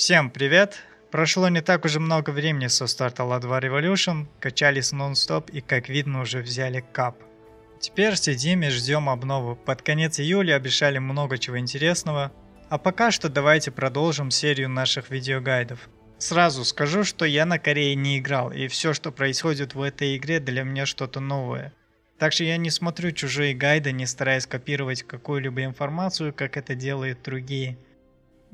Всем привет! Прошло не так уже много времени со старта Lineage 2 Revolution, качались нон-стоп и, как видно, уже взяли кап. Теперь сидим и ждем обнову. Под конец июля обещали много чего интересного, а пока что давайте продолжим серию наших видеогайдов. Сразу скажу, что я на Корее не играл, и все, что происходит в этой игре, для меня что-то новое. Так что я не смотрю чужие гайды, не стараясь копировать какую-либо информацию, как это делают другие.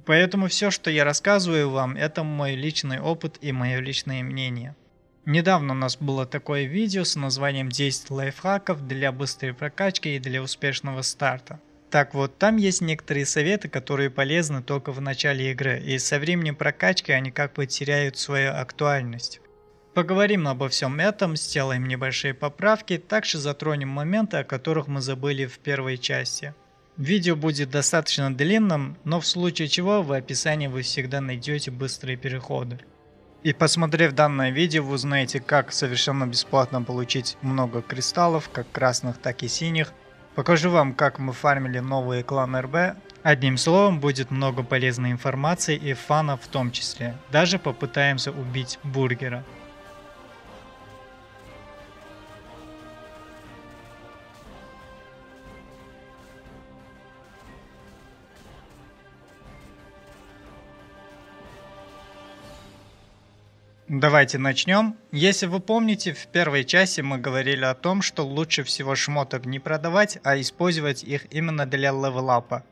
Поэтому все, что я рассказываю вам, это мой личный опыт и мое личное мнение. Недавно у нас было такое видео с названием «10 лайфхаков для быстрой прокачки и для успешного старта». Так вот, там есть некоторые советы, которые полезны только в начале игры, и со временем прокачки они как бы теряют свою актуальность. Поговорим обо всем этом, сделаем небольшие поправки, также затронем моменты, о которых мы забыли в первой части. Видео будет достаточно длинным, но в случае чего в описании вы всегда найдете быстрые переходы. И посмотрев данное видео, вы узнаете, как совершенно бесплатно получить много кристаллов, как красных, так и синих. Покажу вам, как мы фармили новые кланы РБ. Одним словом, будет много полезной информации и фана в том числе. Даже попытаемся убить бургера. Давайте начнем. Если вы помните, в первой части мы говорили о том, что лучше всего шмоток не продавать, а использовать их именно для левелапа.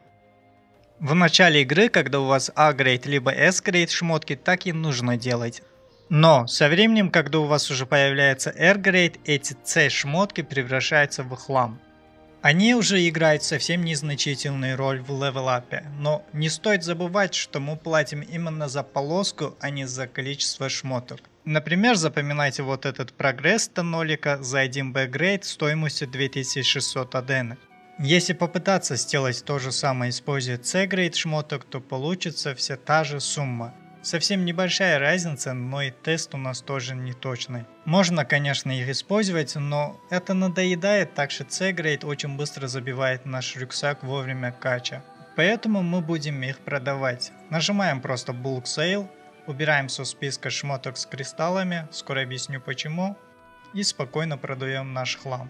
В начале игры, когда у вас A-грейд либо S-грейд шмотки, так и нужно делать. Но со временем, когда у вас уже появляется R-грейд, эти C шмотки превращаются в хлам. Они уже играют совсем незначительную роль в левелапе, но не стоит забывать, что мы платим именно за полоску, а не за количество шмоток. Например, запоминайте вот этот прогресс тонолика за 1 B-грейд стоимостью 2600 адены. Если попытаться сделать то же самое, используя C-грейд шмоток, то получится вся та же сумма. Совсем небольшая разница, но и тест у нас тоже не точный. Можно, конечно, их использовать, но это надоедает, так что C-грейд очень быстро забивает наш рюкзак во время кача. Поэтому мы будем их продавать. Нажимаем просто Bulk Sale, убираем со списка шмоток с кристаллами, скоро объясню почему, и спокойно продаем наш хлам.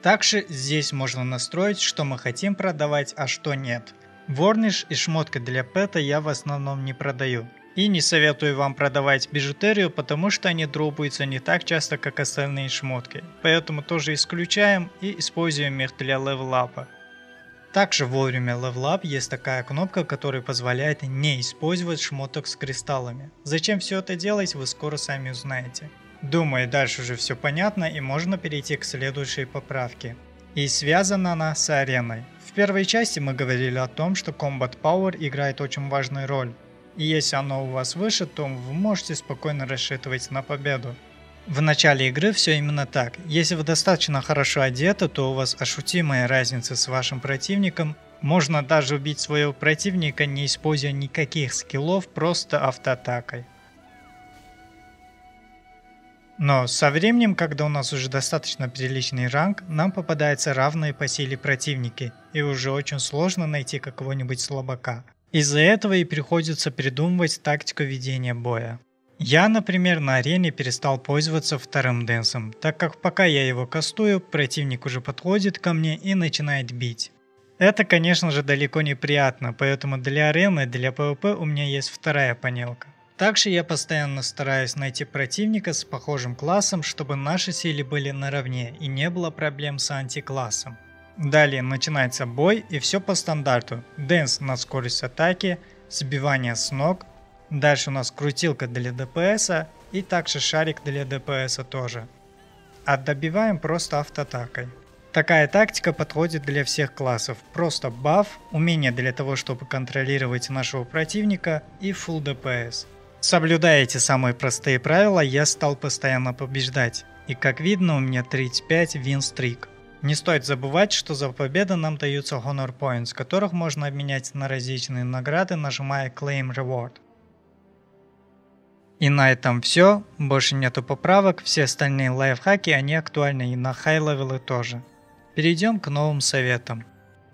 Также здесь можно настроить, что мы хотим продавать, а что нет. Ворниш и шмотка для пэта я в основном не продаю. И не советую вам продавать бижутерию, потому что они дропаются не так часто, как остальные шмотки. Поэтому тоже исключаем и используем их для левелапа. Также вовремя левелап есть такая кнопка, которая позволяет не использовать шмоток с кристаллами. Зачем все это делать, вы скоро сами узнаете. Думаю, дальше уже все понятно и можно перейти к следующей поправке. И связана она с ареной. В первой части мы говорили о том, что Combat Power играет очень важную роль, и если оно у вас выше, то вы можете спокойно рассчитывать на победу. В начале игры все именно так. Если вы достаточно хорошо одеты, то у вас ощутимая разница с вашим противником. Можно даже убить своего противника, не используя никаких скиллов, просто автоатакой. Но со временем, когда у нас уже достаточно приличный ранг, нам попадаются равные по силе противники, и уже очень сложно найти какого-нибудь слабака. Из-за этого и приходится придумывать тактику ведения боя. Я, например, на арене перестал пользоваться вторым денсом, так как пока я его кастую, противник уже подходит ко мне и начинает бить. Это, конечно же, далеко не приятно, поэтому для арены, для PvP у меня есть вторая панелька. Также я постоянно стараюсь найти противника с похожим классом, чтобы наши силы были наравне и не было проблем с антиклассом. Далее начинается бой, и все по стандарту. Дэнс на скорость атаки, сбивание с ног. Дальше у нас крутилка для ДПСа и также шарик для ДПСа тоже. А добиваем просто автоатакой. Такая тактика подходит для всех классов. Просто баф, умение для того, чтобы контролировать нашего противника и фулл ДПС. Соблюдая эти самые простые правила, я стал постоянно побеждать. И как видно, у меня 35 винстрик. Не стоит забывать, что за победу нам даются Honor Points, которых можно обменять на различные награды, нажимая Claim Reward. И на этом все. Больше нету поправок, все остальные лайфхаки, они актуальны и на хай-левелы тоже. Перейдем к новым советам.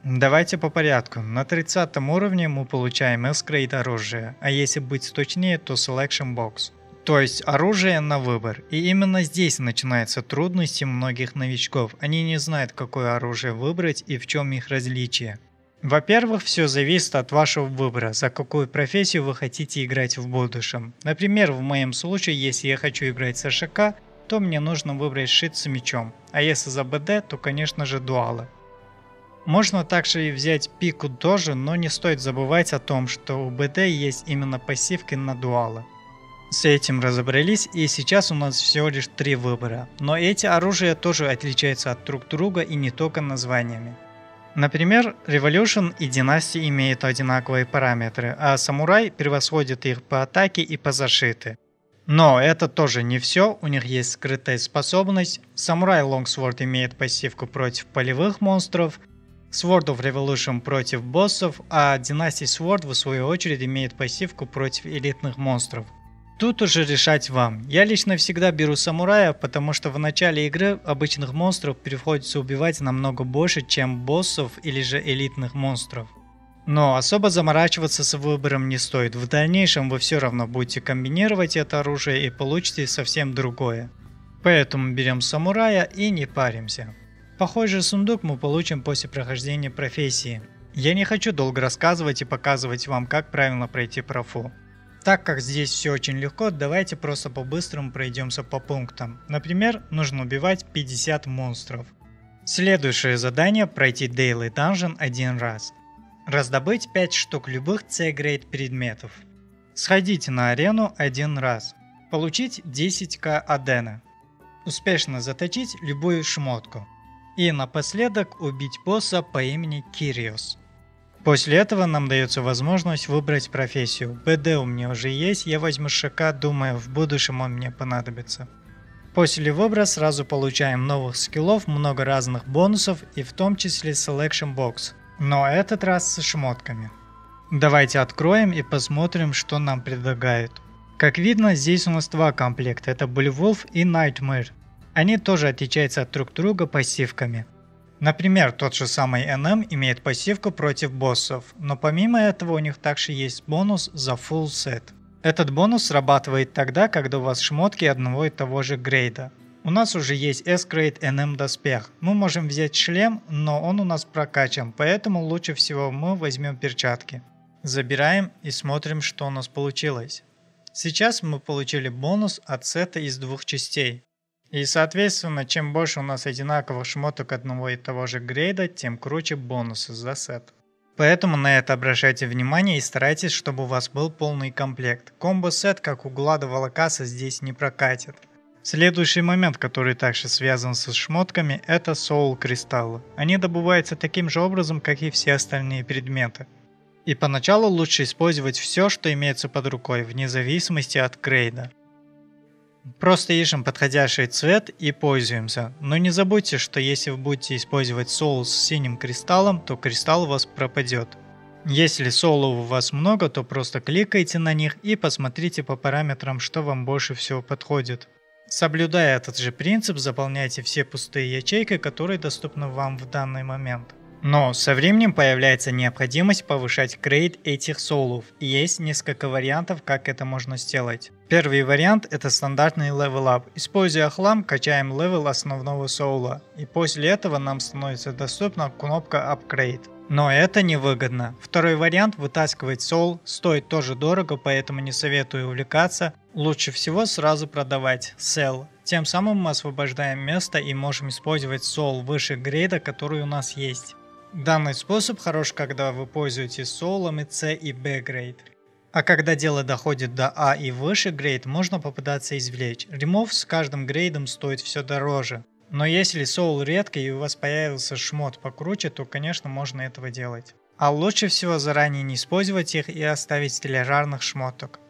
Давайте по порядку. На 30 уровне мы получаем S-грейд оружие, а если быть точнее, то Selection Box. То есть оружие на выбор. И именно здесь начинаются трудности многих новичков. Они не знают, какое оружие выбрать и в чем их различие. Во-первых, все зависит от вашего выбора, за какую профессию вы хотите играть в будущем. Например, в моем случае, если я хочу играть с АШК, то мне нужно выбрать шит с мечом, а если за БД, то конечно же дуалы. Можно также и взять пику тоже, но не стоит забывать о том, что у БД есть именно пассивки на дуалы. С этим разобрались, и сейчас у нас всего лишь 3 выбора, но эти оружия тоже отличаются от друг друга и не только названиями. Например, Revolution и Dynasty имеют одинаковые параметры, а Самурай превосходит их по атаке и по зашиты. Но это тоже не все, у них есть скрытая способность, Самурай Longsword имеет пассивку против полевых монстров, Sword of Revolution против боссов, а Dynasty Sword в свою очередь имеет пассивку против элитных монстров. Тут уже решать вам. Я лично всегда беру самурая, потому что в начале игры обычных монстров приходится убивать намного больше, чем боссов или же элитных монстров. Но особо заморачиваться с выбором не стоит, в дальнейшем вы все равно будете комбинировать это оружие и получите совсем другое. Поэтому берем самурая и не паримся. Похожий сундук мы получим после прохождения профессии. Я не хочу долго рассказывать и показывать вам, как правильно пройти профу. Так как здесь все очень легко, давайте просто по-быстрому пройдемся по пунктам. Например, нужно убивать 50 монстров. Следующее задание – пройти Daily Dungeon 1 раз. Раздобыть 5 штук любых C-грейд предметов. Сходить на арену 1 раз. Получить 10к адена. Успешно заточить любую шмотку. И напоследок убить босса по имени Кириос. После этого нам дается возможность выбрать профессию. БД у меня уже есть, я возьму ШК, думаю, в будущем он мне понадобится. После выбора сразу получаем новых скиллов, много разных бонусов и в том числе Selection Box, но этот раз со шмотками. Давайте откроем и посмотрим, что нам предлагают. Как видно, здесь у нас 2 комплекта, это Blue Wolf и Nightmare. Они тоже отличаются от друг друга пассивками. Например, тот же самый NM имеет пассивку против боссов, но помимо этого у них также есть бонус за Full Set. Этот бонус срабатывает тогда, когда у вас шмотки одного и того же грейда. У нас уже есть S-грейд NM доспех, мы можем взять шлем, но он у нас прокачан, поэтому лучше всего мы возьмем перчатки. Забираем и смотрим, что у нас получилось. Сейчас мы получили бонус от сета из 2 частей. И соответственно, чем больше у нас одинаковых шмоток одного и того же грейда, тем круче бонусы за сет. Поэтому на это обращайте внимание и старайтесь, чтобы у вас был полный комплект. Комбо-сет, как у Глада Волокаса, здесь не прокатит. Следующий момент, который также связан со шмотками, это соул-кристаллы. Они добываются таким же образом, как и все остальные предметы. И поначалу лучше использовать все, что имеется под рукой, вне зависимости от грейда. Просто ищем подходящий цвет и пользуемся. Но не забудьте, что если вы будете использовать соул с синим кристаллом, то кристалл у вас пропадет. Если соулов у вас много, то просто кликайте на них и посмотрите по параметрам, что вам больше всего подходит. Соблюдая этот же принцип, заполняйте все пустые ячейки, которые доступны вам в данный момент. Но со временем появляется необходимость повышать грейд этих соулов, и есть несколько вариантов, как это можно сделать. Первый вариант – это стандартный левел-ап. Используя хлам, качаем левел основного соула, и после этого нам становится доступна кнопка Upgrade. Но это невыгодно. Второй вариант – вытаскивать соул, стоит тоже дорого, поэтому не советую увлекаться. Лучше всего сразу продавать Sell. Тем самым мы освобождаем место и можем использовать соул выше грейда, который у нас есть. Данный способ хорош, когда вы пользуетесь соулами C и B грейд. А когда дело доходит до А и выше грейд, можно попытаться извлечь. Ремов с каждым грейдом стоит все дороже. Но если соул редкий и у вас появился шмот покруче, то конечно можно этого делать. А лучше всего заранее не использовать их и оставить для рарных шмоток.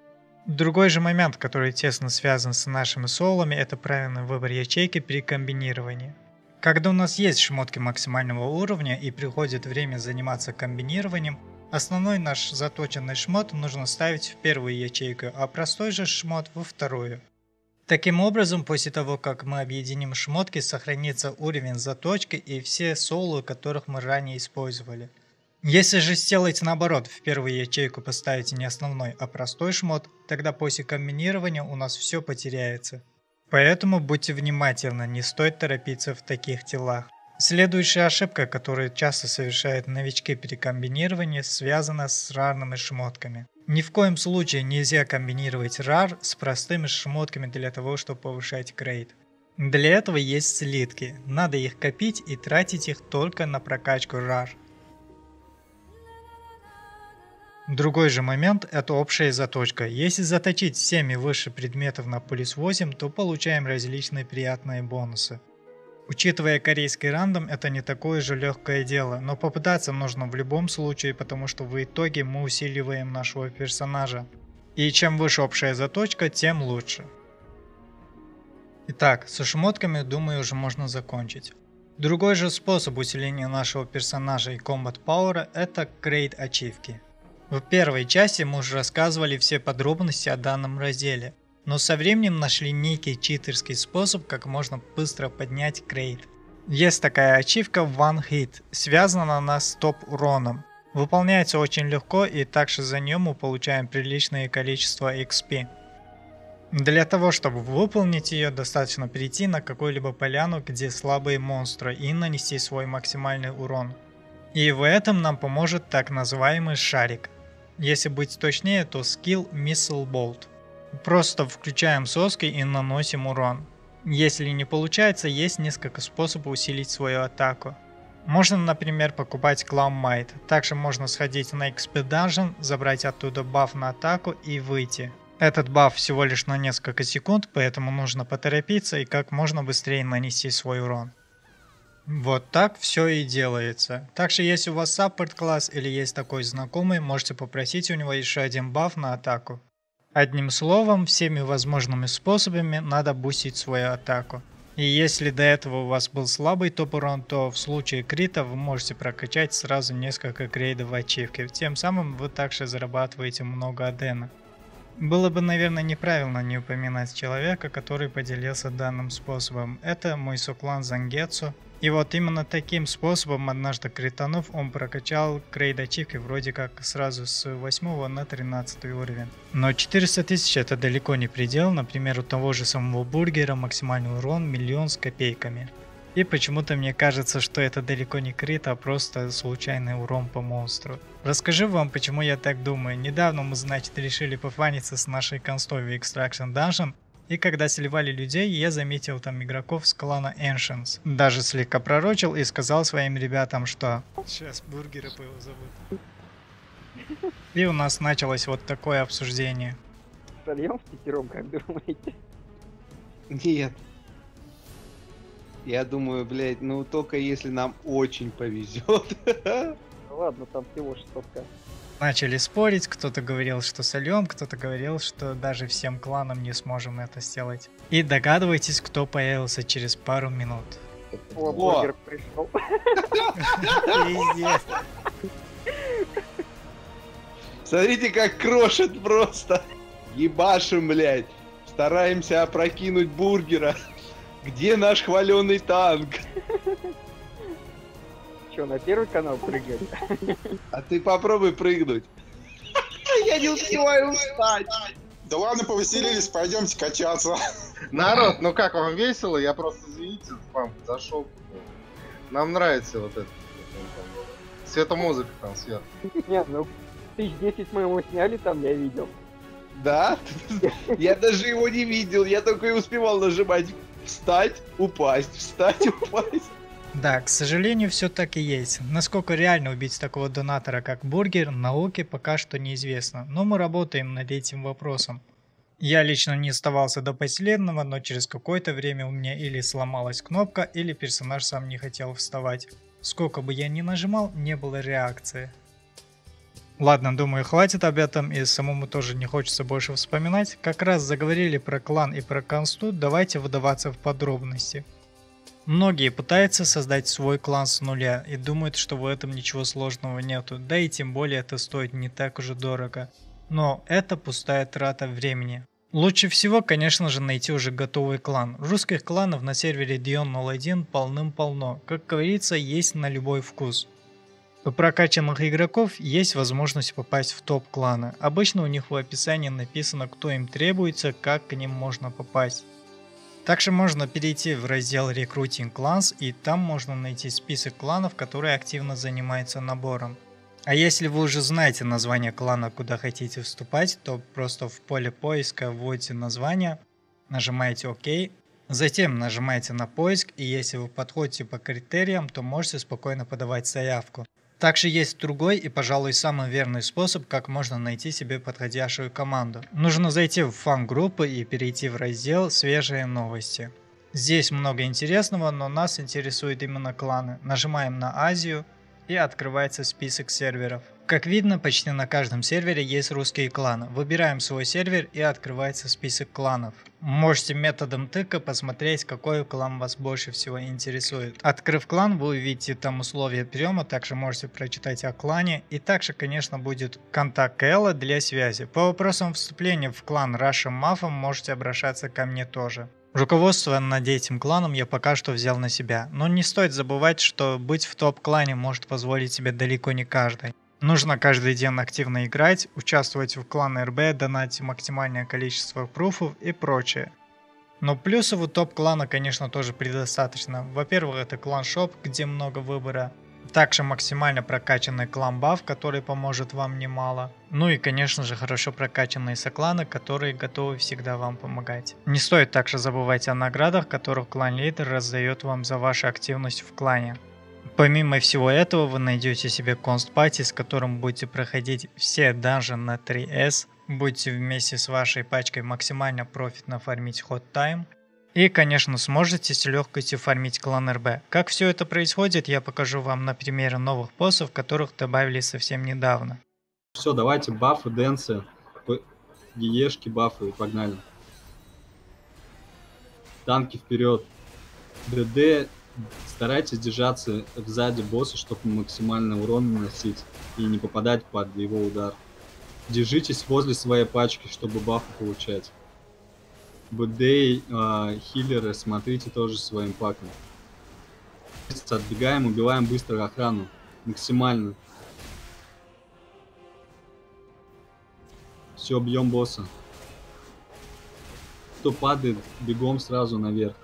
Другой же момент, который тесно связан с нашими соулами, это правильный выбор ячейки при комбинировании. Когда у нас есть шмотки максимального уровня и приходит время заниматься комбинированием, основной наш заточенный шмот нужно ставить в первую ячейку, а простой же шмот во вторую. Таким образом, после того, как мы объединим шмотки, сохранится уровень заточки и все соло, которых мы ранее использовали. Если же сделать наоборот, в первую ячейку поставите не основной, а простой шмот, тогда после комбинирования у нас все потеряется. Поэтому будьте внимательны, не стоит торопиться в таких делах. Следующая ошибка, которую часто совершают новички при комбинировании, связана с рарными шмотками. Ни в коем случае нельзя комбинировать рар с простыми шмотками для того, чтобы повышать грейд. Для этого есть слитки, надо их копить и тратить их только на прокачку рар. Другой же момент — это общая заточка. Если заточить 7 и выше предметов на плюс 8, то получаем различные приятные бонусы. Учитывая корейский рандом, это не такое же легкое дело, но попытаться нужно в любом случае, потому что в итоге мы усиливаем нашего персонажа. И чем выше общая заточка, тем лучше. Итак, со шмотками, думаю, уже можно закончить. Другой же способ усиления нашего персонажа и комбат пауэра — это крейд ачивки. В первой части мы уже рассказывали все подробности о данном разделе. Но со временем нашли некий читерский способ, как можно быстро поднять крейд. Есть такая ачивка One Hit, связана она с топ уроном. Выполняется очень легко, и также за нее мы получаем приличное количество XP. Для того, чтобы выполнить ее, достаточно перейти на какую-либо поляну, где слабые монстры, и нанести свой максимальный урон. И в этом нам поможет так называемый шарик. Если быть точнее, то скилл Missile Bolt. Просто включаем соски и наносим урон. Если не получается, есть несколько способов усилить свою атаку. Можно, например, покупать Клаумайт. Также можно сходить на XP Dungeon, забрать оттуда баф на атаку и выйти. Этот баф всего лишь на несколько секунд, поэтому нужно поторопиться и как можно быстрее нанести свой урон. Вот так все и делается. Также если у вас саппорт класс или есть такой знакомый, можете попросить у него еще один баф на атаку. Одним словом, всеми возможными способами надо бустить свою атаку. И если до этого у вас был слабый топ-урон, то в случае крита вы можете прокачать сразу несколько крейдов в ачивке. Тем самым вы также зарабатываете много адена. Было бы, наверное, неправильно не упоминать человека, который поделился данным способом. Это мой соклан Зангетсу. И вот именно таким способом однажды кританув, он прокачал крейд ачивки вроде как сразу с 8 на 13 уровень. Но 400 тысяч это далеко не предел, например, у того же самого бургера максимальный урон 1 000 000 с копейками. И почему-то мне кажется, что это далеко не крит, а просто случайный урон по монстру. Расскажу вам, почему я так думаю. Недавно мы, значит, решили пофаниться с нашей констой в Extraction Dungeon. И когда сливали людей, я заметил там игроков с клана Ancients. Даже слегка пророчил и сказал своим ребятам, что... Сейчас бургеры позовут. И у нас началось вот такое обсуждение. Сольем с пятером, как думаете? Нет. Я думаю, блядь, ну только если нам очень повезет. Ладно, там всего 600к. Начали спорить, кто-то говорил, что сольем, кто-то говорил, что даже всем кланам не сможем это сделать. И догадывайтесь, кто появился через пару минут. О, бургер пришел. Пиздец. Смотрите, как крошит просто. Ебашим, блядь. Стараемся опрокинуть бургера. Где наш хваленый танк? Че, на первый канал прыгать? А ты попробуй прыгнуть. Я не успеваю встать. Да ладно, повеселились, пойдемте качаться. Народ, ну как вам весело? Я просто, извините, вам зашел. Нам нравится вот это. Светомузыка там сверху. Нет, ну 10 мы его сняли там, я видел. Да? Я даже его не видел, я только и успевал нажимать. Встать, упасть, встать, упасть. Да, к сожалению, все так и есть. Насколько реально убить такого донатора, как бургер, науке пока что неизвестно, но мы работаем над этим вопросом. Я лично не оставался до последнего, но через какое-то время у меня или сломалась кнопка, или персонаж сам не хотел вставать. Сколько бы я ни нажимал, не было реакции. Ладно, думаю, хватит об этом, и самому тоже не хочется больше вспоминать. Как раз заговорили про клан и про консту, давайте выдаваться в подробности. Многие пытаются создать свой клан с нуля и думают, что в этом ничего сложного нету, да и тем более это стоит не так уже дорого. Но это пустая трата времени. Лучше всего, конечно же, найти уже готовый клан. Русских кланов на сервере Dion01 полным-полно. Как говорится, есть на любой вкус. У прокачанных игроков есть возможность попасть в топ кланы. Обычно у них в описании написано, кто им требуется, как к ним можно попасть. Также можно перейти в раздел Recruiting Clans, и там можно найти список кланов, которые активно занимаются набором. А если вы уже знаете название клана, куда хотите вступать, то просто в поле поиска вводите название, нажимаете ОК, затем нажимаете на поиск, и если вы подходите по критериям, то можете спокойно подавать заявку. Также есть другой и, пожалуй, самый верный способ, как можно найти себе подходящую команду. Нужно зайти в фан-группы и перейти в раздел «Свежие новости». Здесь много интересного, но нас интересуют именно кланы. Нажимаем на Азию. И открывается список серверов. Как видно, почти на каждом сервере есть русские кланы. Выбираем свой сервер и открывается список кланов. Можете методом тыка посмотреть, какой клан вас больше всего интересует. Открыв клан, вы увидите там условия приема, также можете прочитать о клане. И также, конечно, будет контакт Кэлла для связи. По вопросам вступления в клан Рашем Мафом можете обращаться ко мне тоже. Руководство над этим кланом я пока что взял на себя, но не стоит забывать, что быть в топ-клане может позволить себе далеко не каждый. Нужно каждый день активно играть, участвовать в клан РБ, донатить максимальное количество пруфов и прочее. Но плюсов у топ-клана, конечно, тоже предостаточно. Во-первых, это клан-шоп, где много выбора. Также максимально прокачанный клан-баф, который поможет вам немало. Ну и, конечно же, хорошо прокачанные сокланы, которые готовы всегда вам помогать. Не стоит также забывать о наградах, которых клан-лидер раздает вам за вашу активность в клане. Помимо всего этого, вы найдете себе конст-пати, с которым будете проходить все данжи на 3С. Будете вместе с вашей пачкой максимально профитно фармить ход-тайм. И, конечно, сможете с легкостью фармить клан РБ. Как все это происходит, я покажу вам на примере новых боссов, которых добавили совсем недавно. Все, давайте бафы, денсы, ешки, бафы, погнали. Танки вперед. ДД, старайтесь держаться сзади босса, чтобы максимально урон наносить и не попадать под его удар. Держитесь возле своей пачки, чтобы бафы получать. БД, хиллеры, смотрите тоже своим паком. Отбегаем, убиваем быстро охрану. Максимально. Все, бьем босса. Кто падает, бегом сразу наверх.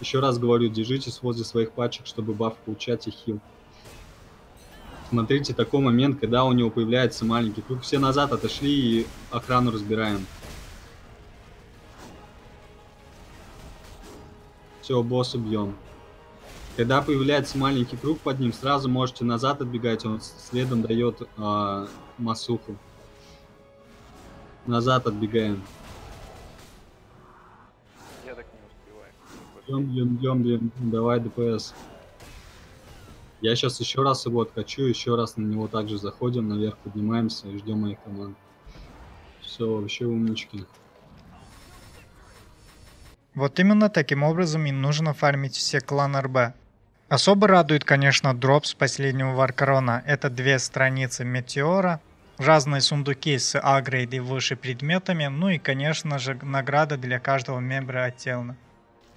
Еще раз говорю, держитесь возле своих пачек, чтобы баф получать и хил. Смотрите, такой момент, когда у него появляется маленький круг. Все назад отошли и охрану разбираем. Все, босса бьем. Когда появляется маленький круг под ним, сразу можете назад отбегать, он следом дает массуху. Назад отбегаем. Я так не успеваю. Бьем. Давай ДПС. Я сейчас еще раз его откачу, еще раз на него также заходим, наверх поднимаемся и ждем моих команд. Все, вообще умнички. Вот именно таким образом и нужно фармить все кланы РБ. Особо радует, конечно, дроп с последнего Варкорона. Это 2 страницы Метеора, разные сундуки с агрейд и выше предметами, ну и, конечно же, награда для каждого мембра Ателна.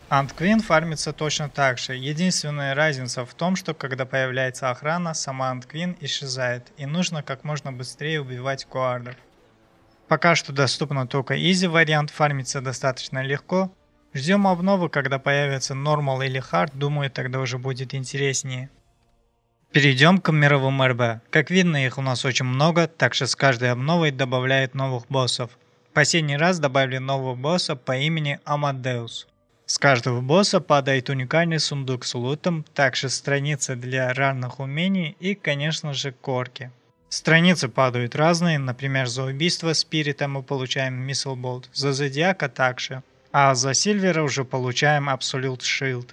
Антквин фармится точно так же. Единственная разница в том, что когда появляется охрана, сама Антквин исчезает, и нужно как можно быстрее убивать куардов. Пока что доступно только изи вариант, фармится достаточно легко. Ждем обновы, когда появится нормал или хард, думаю, тогда уже будет интереснее. Перейдем к мировым РБ. Как видно, их у нас очень много, так что с каждой обновой добавляют новых боссов. Последний раз добавили нового босса по имени Амадеус. С каждого босса падает уникальный сундук с лутом, также страницы для рарных умений и, конечно же, корки. Страницы падают разные, например, за убийство спирита мы получаем мисслболт, за зодиака также. А за Сильвера уже получаем Absolute Shield,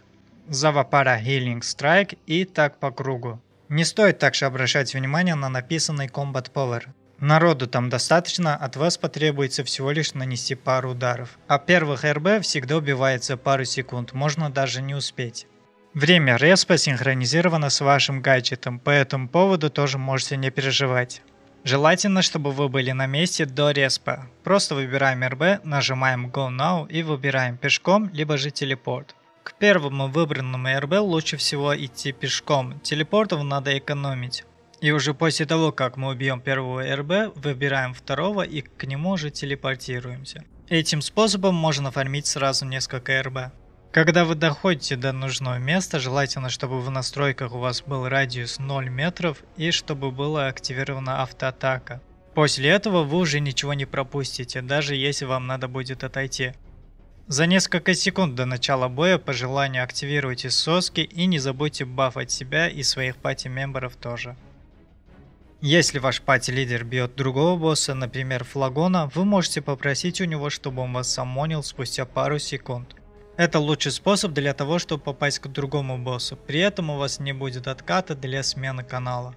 за Вапара Healing Strike и так по кругу. Не стоит также обращать внимание на написанный Combat Power. Народу там достаточно, от вас потребуется всего лишь нанести пару ударов. А первых РБ всегда убивает за пару секунд, можно даже не успеть. Время респа синхронизировано с вашим гаджетом, по этому поводу тоже можете не переживать. Желательно, чтобы вы были на месте до респа. Просто выбираем РБ, нажимаем Go Now и выбираем пешком, либо же телепорт. К первому выбранному РБ лучше всего идти пешком, телепортов надо экономить. И уже после того, как мы убьем первого РБ, выбираем второго и к нему же телепортируемся. Этим способом можно фармить сразу несколько РБ. Когда вы доходите до нужного места, желательно, чтобы в настройках у вас был радиус 0 метров и чтобы была активирована автоатака. После этого вы уже ничего не пропустите, даже если вам надо будет отойти. За несколько секунд до начала боя по желанию активируйте соски и не забудьте бафать себя и своих пати-мемберов тоже. Если ваш пати-лидер бьет другого босса, например Флагона, вы можете попросить у него, чтобы он вас самонил спустя пару секунд. Это лучший способ для того, чтобы попасть к другому боссу, при этом у вас не будет отката для смены канала.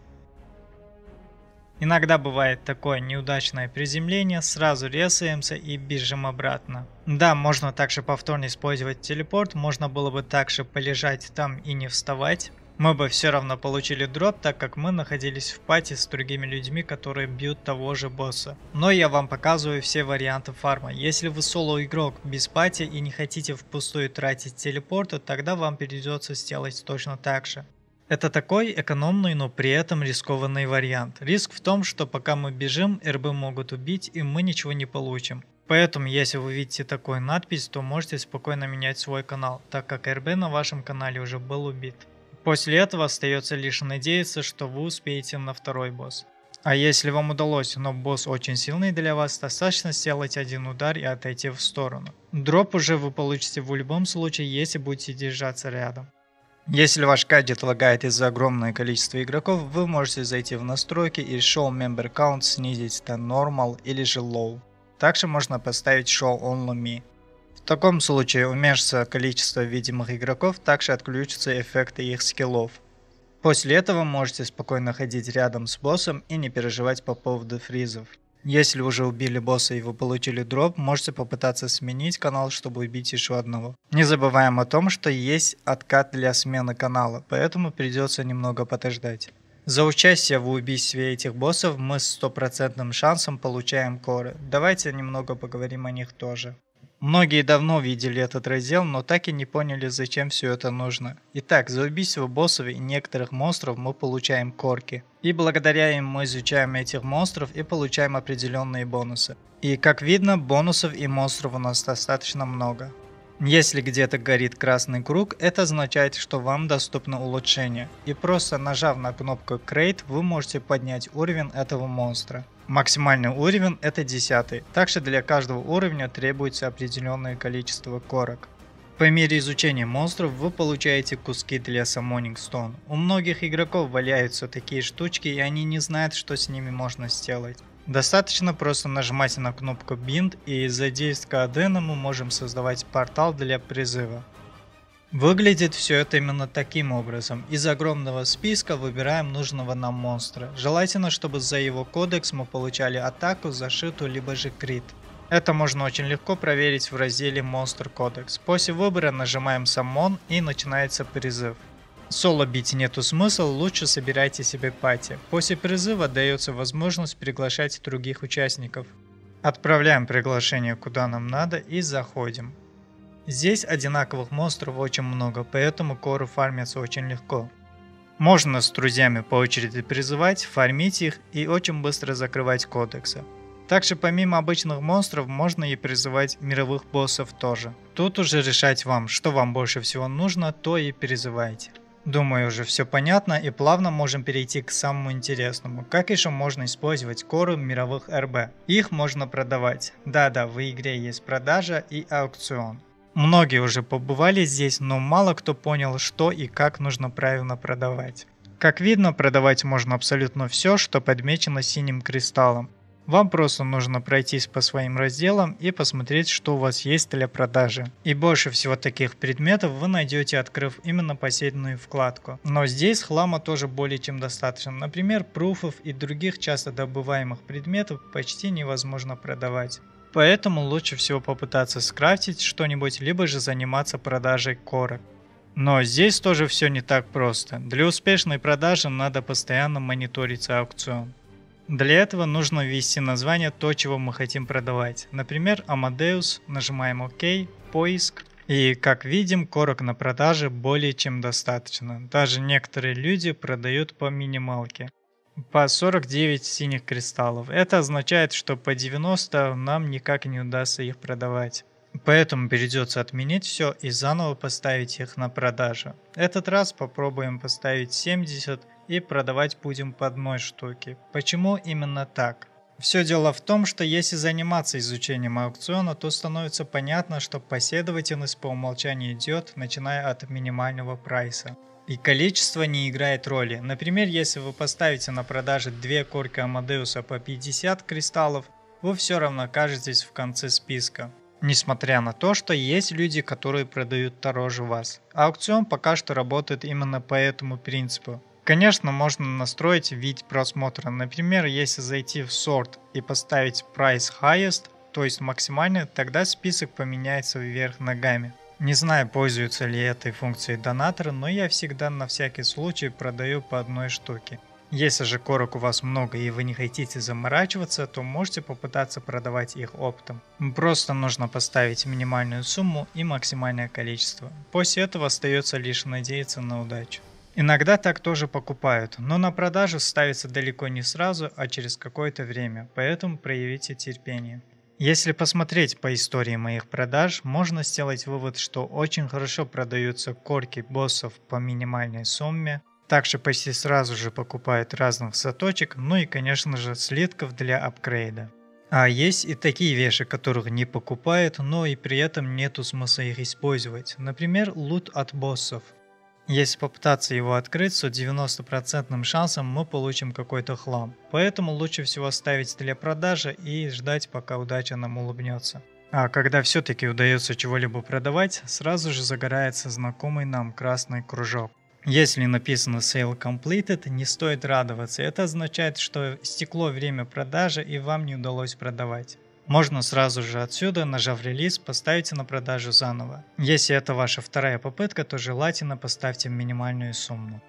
Иногда бывает такое неудачное приземление, сразу ресаемся и бежим обратно. Да, можно также повторно использовать телепорт, можно было бы также полежать там и не вставать. Мы бы все равно получили дроп, так как мы находились в пати с другими людьми, которые бьют того же босса. Но я вам показываю все варианты фарма. Если вы соло игрок без пати и не хотите впустую тратить телепорты, тогда вам придется сделать точно так же. Это такой экономный, но при этом рискованный вариант. Риск в том, что пока мы бежим, РБ могут убить и мы ничего не получим. Поэтому, если вы видите такую надпись, то можете спокойно менять свой канал, так как РБ на вашем канале уже был убит. После этого остается лишь надеяться, что вы успеете на второй босс. А если вам удалось, но босс очень сильный для вас, достаточно сделать один удар и отойти в сторону. Дроп уже вы получите в любом случае, если будете держаться рядом. Если ваш гаджет лагает из-за огромного количества игроков, вы можете зайти в настройки и Show Member Count снизить до Normal или же Low. Также можно поставить Show Only Me. В таком случае уменьшится количество видимых игроков, также отключатся эффекты их скиллов. После этого можете спокойно ходить рядом с боссом и не переживать по поводу фризов. Если уже убили босса и вы получили дроп, можете попытаться сменить канал, чтобы убить еще одного. Не забываем о том, что есть откат для смены канала, поэтому придется немного подождать. За участие в убийстве этих боссов мы с 100% шансом получаем коры. Давайте немного поговорим о них тоже. Многие давно видели этот раздел, но так и не поняли, зачем все это нужно. Итак, за убийство боссов и некоторых монстров мы получаем корки. И благодаря им мы изучаем этих монстров и получаем определенные бонусы. И как видно, бонусов и монстров у нас достаточно много. Если где-то горит красный круг, это означает, что вам доступно улучшение. И просто нажав на кнопку Create, вы можете поднять уровень этого монстра. Максимальный уровень это 10. Также для каждого уровня требуется определенное количество корок. По мере изучения монстров вы получаете куски для Summoning Stone. У многих игроков валяются такие штучки и они не знают, что с ними можно сделать. Достаточно просто нажимать на кнопку Bind и из-за действия Адена мы можем создавать портал для призыва. Выглядит все это именно таким образом. Из огромного списка выбираем нужного нам монстра. Желательно, чтобы за его кодекс мы получали атаку, защиту, либо же крит. Это можно очень легко проверить в разделе Monster Codex. После выбора нажимаем Summon и начинается призыв. Соло бить нету смысла, лучше собирайте себе пати. После призыва дается возможность приглашать других участников. Отправляем приглашение куда нам надо и заходим. Здесь одинаковых монстров очень много, поэтому коры фармятся очень легко. Можно с друзьями по очереди призывать, фармить их и очень быстро закрывать кодексы. Также помимо обычных монстров можно и призывать мировых боссов тоже. Тут уже решать вам, что вам больше всего нужно, то и призывайте. Думаю, уже все понятно и плавно можем перейти к самому интересному. Как еще можно использовать коры мировых РБ? Их можно продавать. Да-да, в игре есть продажа и аукцион. Многие уже побывали здесь, но мало кто понял, что и как нужно правильно продавать. Как видно, продавать можно абсолютно все, что подмечено синим кристаллом. Вам просто нужно пройтись по своим разделам и посмотреть, что у вас есть для продажи. И больше всего таких предметов вы найдете, открыв именно посерединную вкладку. Но здесь хлама тоже более чем достаточно. Например, пруфов и других часто добываемых предметов почти невозможно продавать. Поэтому лучше всего попытаться скрафтить что-нибудь, либо же заниматься продажей корок. Но здесь тоже все не так просто. Для успешной продажи надо постоянно мониторить аукцион. Для этого нужно ввести название то, чего мы хотим продавать. Например, Амадеус, нажимаем ОК, поиск. И как видим, корок на продаже более чем достаточно. Даже некоторые люди продают по минималке. По 49 синих кристаллов. Это означает, что по 90 нам никак не удастся их продавать. Поэтому придется отменить все и заново поставить их на продажу. Этот раз попробуем поставить 70 и продавать будем по одной штуке. Почему именно так? Все дело в том, что если заниматься изучением аукциона, то становится понятно, что последовательность по умолчанию идет, начиная от минимального прайса. И количество не играет роли. Например, если вы поставите на продаже 2 корки Амадеуса по 50 кристаллов, вы все равно окажетесь в конце списка. Несмотря на то, что есть люди, которые продают дороже вас. Аукцион пока что работает именно по этому принципу. Конечно, можно настроить вид просмотра. Например, если зайти в Sort и поставить Price Highest, то есть максимальный, тогда список поменяется вверх ногами. Не знаю, пользуются ли этой функцией донаторы, но я всегда на всякий случай продаю по одной штуке. Если же корок у вас много и вы не хотите заморачиваться, то можете попытаться продавать их оптом. Просто нужно поставить минимальную сумму и максимальное количество. После этого остается лишь надеяться на удачу. Иногда так тоже покупают, но на продажу ставится далеко не сразу, а через какое-то время, поэтому проявите терпение. Если посмотреть по истории моих продаж, можно сделать вывод, что очень хорошо продаются корки боссов по минимальной сумме. Также почти сразу же покупают разных заточек, ну и конечно же слитков для апгрейда. А есть и такие вещи, которых не покупают, но и при этом нету смысла их использовать. Например, лут от боссов. Если попытаться его открыть, то 90% шансом мы получим какой-то хлам. Поэтому лучше всего ставить для продажи и ждать, пока удача нам улыбнется. А когда все-таки удается чего-либо продавать, сразу же загорается знакомый нам красный кружок. Если написано Sale Completed, не стоит радоваться, это означает, что истекло время продажи и вам не удалось продавать. Можно сразу же отсюда, нажав релиз, поставить на продажу заново. Если это ваша вторая попытка, то желательно поставьте минимальную сумму.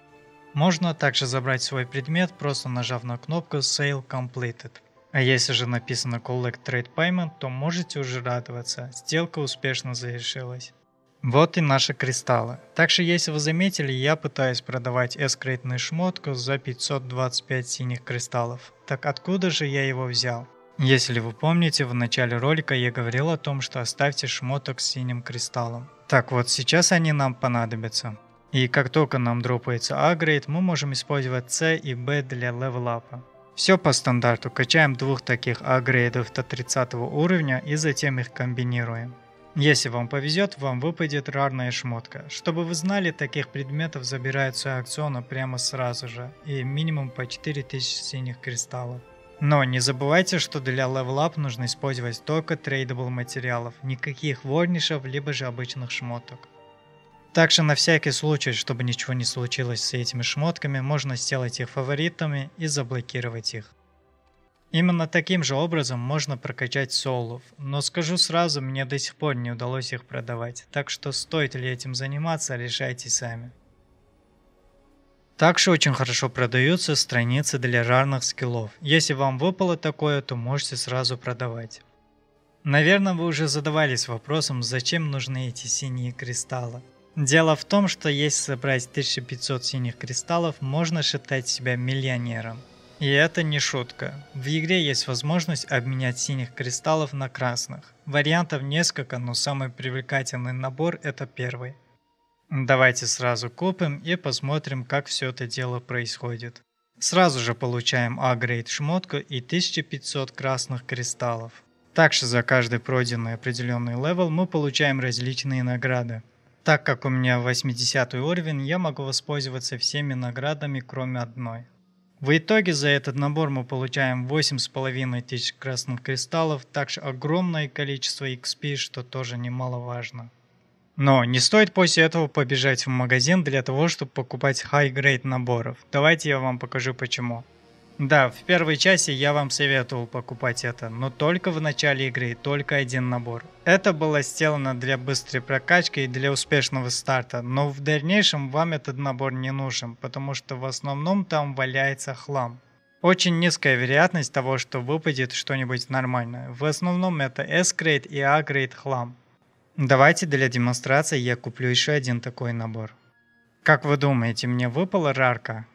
Можно также забрать свой предмет, просто нажав на кнопку Sale Completed. А если же написано Collect Trade Payment, то можете уже радоваться, сделка успешно завершилась. Вот и наши кристаллы. Также, если вы заметили, я пытаюсь продавать S-крейтную шмотку за 525 синих кристаллов. Так откуда же я его взял? Если вы помните, в начале ролика я говорил о том, что оставьте шмоток с синим кристаллом. Так вот, сейчас они нам понадобятся. И как только нам дропается A-грейд, мы можем использовать C и B для левелапа. Все по стандарту, качаем 2 таких A-грейдов до 30 уровня и затем их комбинируем. Если вам повезет, вам выпадет рарная шмотка. Чтобы вы знали, таких предметов забирают с аукциона прямо сразу же и минимум по 4000 синих кристаллов. Но не забывайте, что для левелап нужно использовать только трейдабл материалов, никаких ворнишев, либо же обычных шмоток. Также на всякий случай, чтобы ничего не случилось с этими шмотками, можно сделать их фаворитами и заблокировать их. Именно таким же образом можно прокачать соулов, но скажу сразу, мне до сих пор не удалось их продавать, так что стоит ли этим заниматься, решайте сами. Также очень хорошо продаются страницы для рарных скиллов, если вам выпало такое, то можете сразу продавать. Наверное, вы уже задавались вопросом, зачем нужны эти синие кристаллы. Дело в том, что если собрать 1500 синих кристаллов, можно считать себя миллионером. И это не шутка. В игре есть возможность обменять синих кристаллов на красных. Вариантов несколько, но самый привлекательный набор это первый. Давайте сразу купим и посмотрим, как все это дело происходит. Сразу же получаем A-грейд шмотку и 1500 красных кристаллов. Также за каждый пройденный определенный левел мы получаем различные награды. Так как у меня 80 уровень, я могу воспользоваться всеми наградами, кроме одной. В итоге за этот набор мы получаем 8500 красных кристаллов, также огромное количество XP, что тоже немаловажно. Но не стоит после этого побежать в магазин для того, чтобы покупать high-grade наборов. Давайте я вам покажу почему. Да, в первой части я вам советовал покупать это, но только в начале игры, только один набор. Это было сделано для быстрой прокачки и для успешного старта, но в дальнейшем вам этот набор не нужен, потому что в основном там валяется хлам. Очень низкая вероятность того, что выпадет что-нибудь нормальное. В основном это S-грейд и A-грейд хлам. Давайте для демонстрации я куплю еще один такой набор. Как вы думаете, мне выпала рарка?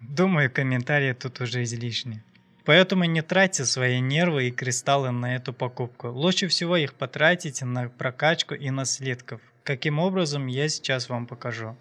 Думаю, комментарии тут уже излишни. Поэтому не тратьте свои нервы и кристаллы на эту покупку. Лучше всего их потратите на прокачку и на слитков. Каким образом, я сейчас вам покажу.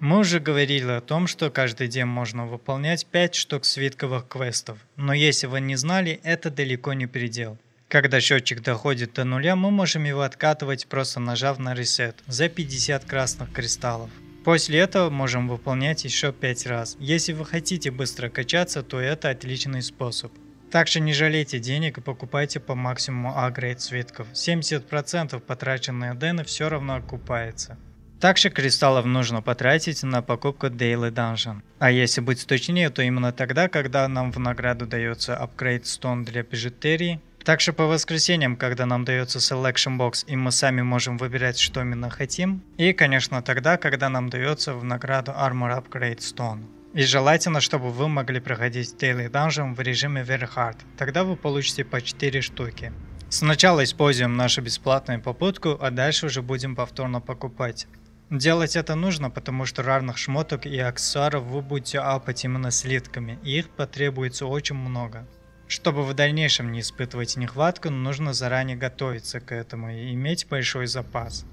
Мы уже говорили о том, что каждый день можно выполнять 5 штук свитковых квестов, но если вы не знали, это далеко не предел. Когда счетчик доходит до нуля, мы можем его откатывать, просто нажав на ресет за 50 красных кристаллов. После этого можем выполнять еще 5 раз. Если вы хотите быстро качаться, то это отличный способ. Также не жалейте денег и покупайте по максимуму A-грейд свитков. 70% потраченной адены все равно окупается. Также кристаллов нужно потратить на покупку Daily Dungeon. А если быть точнее, то именно тогда, когда нам в награду дается апгрейд стон для бижутерии. Также по воскресеньям, когда нам дается Selection Box и мы сами можем выбирать, что именно хотим. И, конечно, тогда, когда нам дается в награду Armor Upgrade Stone. И желательно, чтобы вы могли проходить Daily Dungeon в режиме Very Hard. Тогда вы получите по 4 штуки. Сначала используем нашу бесплатную попытку, а дальше уже будем повторно покупать. Делать это нужно, потому что рарных шмоток и аксессуаров вы будете апать именно слитками, и их потребуется очень много. Чтобы в дальнейшем не испытывать нехватку, нужно заранее готовиться к этому и иметь большой запас.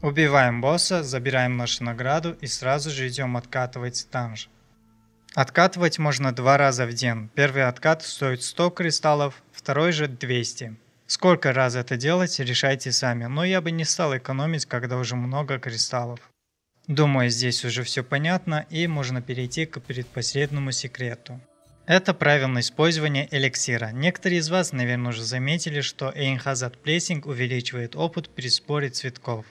Убиваем босса, забираем нашу награду и сразу же идем откатывать данж. Откатывать можно 2 раза в день. Первый откат стоит 100 кристаллов, второй же 200. Сколько раз это делать, решайте сами, но я бы не стал экономить, когда уже много кристаллов. Думаю, здесь уже все понятно и можно перейти к предпоследнему секрету. Это правильное использование эликсира. Некоторые из вас, наверное, уже заметили, что Ainhazard Plashing увеличивает опыт при сборе цветков.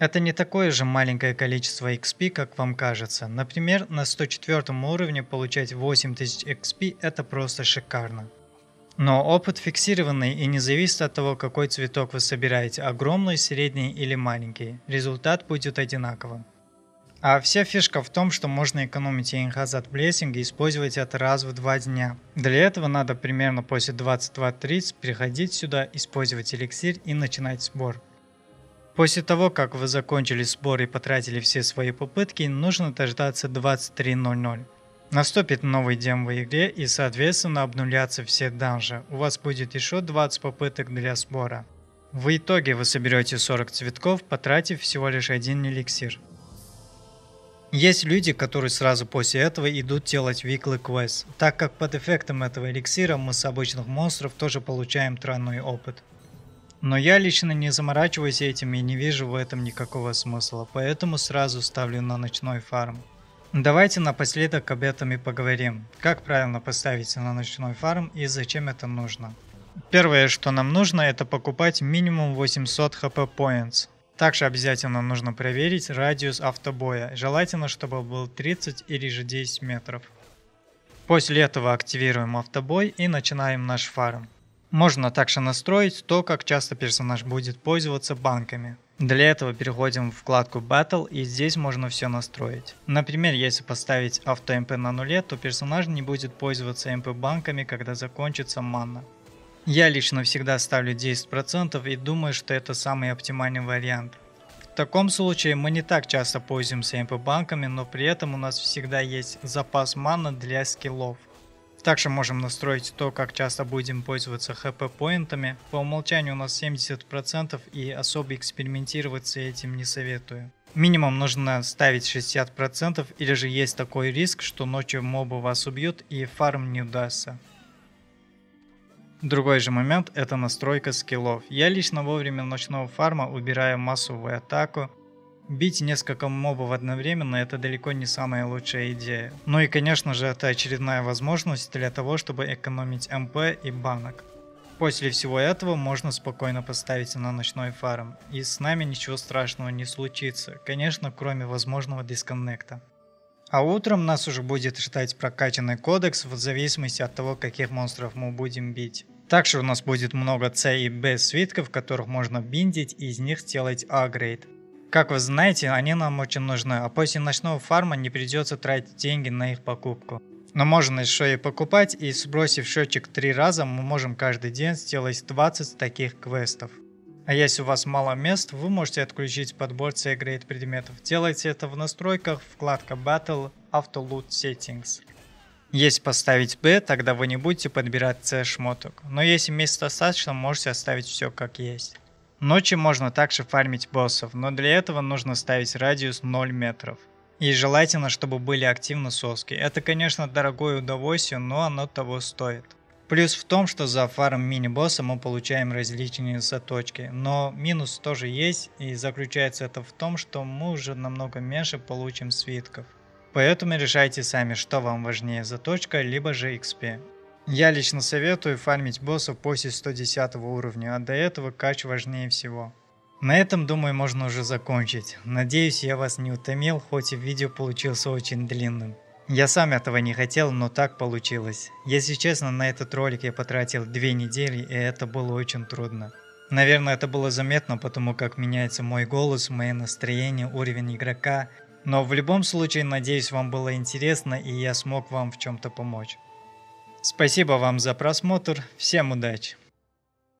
Это не такое же маленькое количество XP, как вам кажется. Например, на 104 уровне получать 8000 XP – это просто шикарно. Но опыт фиксированный и не зависит от того, какой цветок вы собираете – огромный, средний или маленький. Результат будет одинаковым. А вся фишка в том, что можно экономить Ainhazard Plashing и использовать это раз в 2 дня. Для этого надо примерно после 22:30 приходить сюда, использовать эликсир и начинать сбор. После того, как вы закончили сбор и потратили все свои попытки, нужно дождаться 23:00. Наступит новый день в игре и соответственно обнулятся все данжи. У вас будет еще 20 попыток для сбора. В итоге вы соберете 40 цветков, потратив всего лишь 1 эликсир. Есть люди, которые сразу после этого идут делать weekly quest, так как под эффектом этого эликсира мы с обычных монстров тоже получаем тройной опыт. Но я лично не заморачиваюсь этим и не вижу в этом никакого смысла, поэтому сразу ставлю на ночной фарм. Давайте напоследок об этом и поговорим, как правильно поставить на ночной фарм и зачем это нужно. Первое, что нам нужно, это покупать минимум 800 хп points. Также обязательно нужно проверить радиус автобоя, желательно, чтобы был 30 или же 10 метров. После этого активируем автобой и начинаем наш фарм. Можно также настроить то, как часто персонаж будет пользоваться банками. Для этого переходим в вкладку Battle и здесь можно все настроить. Например, если поставить авто МП на нуле, то персонаж не будет пользоваться МП банками, когда закончится манна. Я лично всегда ставлю 10% и думаю, что это самый оптимальный вариант. В таком случае мы не так часто пользуемся MP-банками, но при этом у нас всегда есть запас маны для скиллов. Также можем настроить то, как часто будем пользоваться HP-поинтами. По умолчанию у нас 70% и особо экспериментировать с этим не советую. Минимум нужно ставить 60% или же есть такой риск, что ночью мобы вас убьют и фарм не удастся. Другой же момент – это настройка скиллов. Я лично во время ночного фарма убираю массовую атаку. Бить несколько мобов одновременно – это далеко не самая лучшая идея. Ну и конечно же это очередная возможность для того, чтобы экономить МП и банок. После всего этого можно спокойно поставить на ночной фарм. И с нами ничего страшного не случится, конечно, кроме возможного дисконнекта. А утром нас уже будет ждать прокачанный кодекс в зависимости от того, каких монстров мы будем бить. Также у нас будет много C и B свитков, которых можно биндить и из них делать A-грейд. Как вы знаете, они нам очень нужны, а после ночного фарма не придется тратить деньги на их покупку. Но можно еще и покупать, и сбросив счетчик 3 раза, мы можем каждый день сделать 20 таких квестов. А если у вас мало мест, вы можете отключить подбор C-grade предметов. Делайте это в настройках, вкладка Battle, Auto Loot Settings. Если поставить B, тогда вы не будете подбирать C шмоток. Но если мест достаточно, можете оставить все как есть. Ночью можно также фармить боссов, но для этого нужно ставить радиус 0 метров. И желательно, чтобы были активны соски. Это, конечно, дорогое удовольствие, но оно того стоит. Плюс в том, что за фарм мини-босса мы получаем различные заточки. Но минус тоже есть, и заключается это в том, что мы уже намного меньше получим свитков. Поэтому решайте сами, что вам важнее, заточка, либо же XP. Я лично советую фармить боссов после 110 уровня, а до этого кач важнее всего. На этом, думаю, можно уже закончить. Надеюсь, я вас не утомил, хоть и видео получилось очень длинным. Я сам этого не хотел, но так получилось. Если честно, на этот ролик я потратил 2 недели, и это было очень трудно. Наверное, это было заметно, потому как меняется мой голос, мое настроение, уровень игрока. Но в любом случае, надеюсь, вам было интересно, и я смог вам в чем-то помочь. Спасибо вам за просмотр, всем удачи!